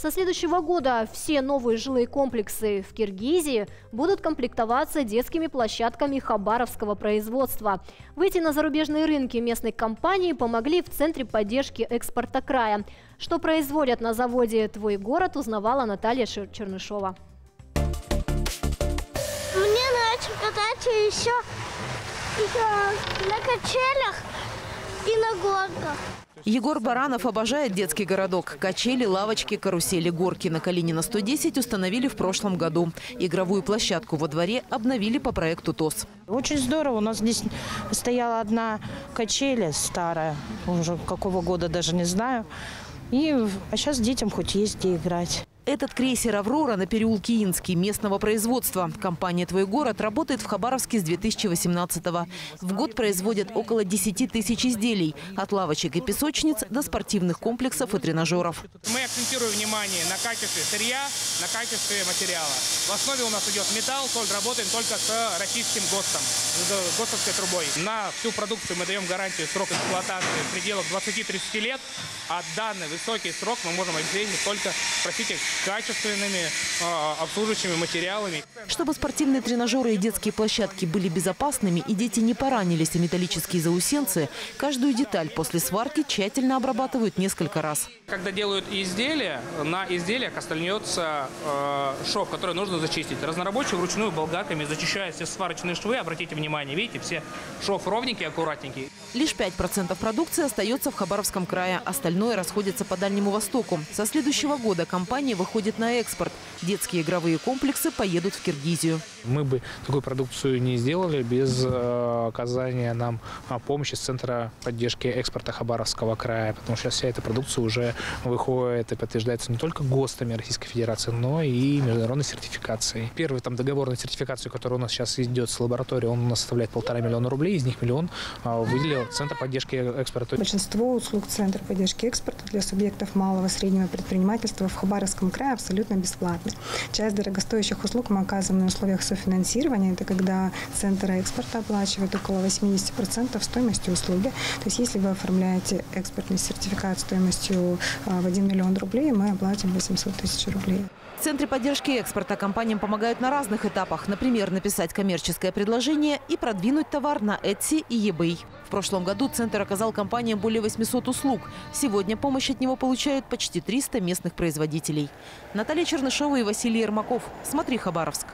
Со следующего года все новые жилые комплексы в Киргизии будут комплектоваться детскими площадками хабаровского производства. Выйти на зарубежные рынки местной компании помогли в Центре поддержки экспорта края. Что производят на заводе «Твой город», узнавала Наталья Чернышова. Мне нравится кататься еще на качелях и на горках. Егор Баранов обожает детский городок. Качели, лавочки, карусели, горки на Калинина 110 установили в прошлом году. Игровую площадку во дворе обновили по проекту ТОС. Очень здорово. У нас здесь стояла одна качеля старая, уже какого года даже не знаю. А сейчас детям хоть есть где играть. Этот крейсер «Аврора» на переулке Инский местного производства. Компания «Твой город» работает в Хабаровске с 2018-го. В год производят около 10 тысяч изделий. От лавочек и песочниц до спортивных комплексов и тренажеров. Мы акцентируем внимание на качестве сырья, на качестве материала. В основе у нас идет металл, соль. Работаем только с российским ГОСТом, с ГОСТовской трубой. На всю продукцию мы даем гарантию срока эксплуатации в пределах 20-30 лет. А данный высокий срок мы можем обеспечить только, простите, качественными обслуживающими материалами. Чтобы спортивные тренажеры и детские площадки были безопасными и дети не поранились, а металлические заусенцы, каждую деталь после сварки тщательно обрабатывают несколько раз. Когда делают изделия, на изделиях остается шов, который нужно зачистить. Разнорабочие вручную болгарками зачищают все сварочные швы. Обратите внимание, видите, все шов ровненький, аккуратненький. Лишь 5% продукции остается в Хабаровском крае. Остальное расходится по Дальнему Востоку. Со следующего года компания выходит на экспорт. Детские игровые комплексы поедут в Киргизию. Мы бы такую продукцию не сделали без оказания нам помощи с Центра поддержки экспорта Хабаровского края, потому что сейчас вся эта продукция уже выходит и подтверждается не только ГОСТами Российской Федерации, но и международной сертификацией. Первый договор на сертификацию, который у нас сейчас идет с лабораторией, он у нас составляет 1,5 миллиона рублей, из них 1 миллион выделил Центр поддержки экспорта. Большинство услуг Центра поддержки экспорта для субъектов малого и среднего предпринимательства в Хабаровском крае абсолютно бесплатно. Часть дорогостоящих услуг мы оказываем на условиях софинансирования. Это когда Центр экспорта оплачивает около 80% стоимости услуги. То есть если вы оформляете экспортный сертификат стоимостью в 1 миллион рублей, мы оплатим 800 тысяч рублей. В Центре поддержки экспорта компаниям помогают на разных этапах. Например, написать коммерческое предложение и продвинуть товар на Etsy и eBay. В прошлом году Центр оказал компаниям более 800 услуг. Сегодня помощь от него получают почти 300 местных производителей. Наталья Чернышова и Василий Ермаков. Смотри, Хабаровск.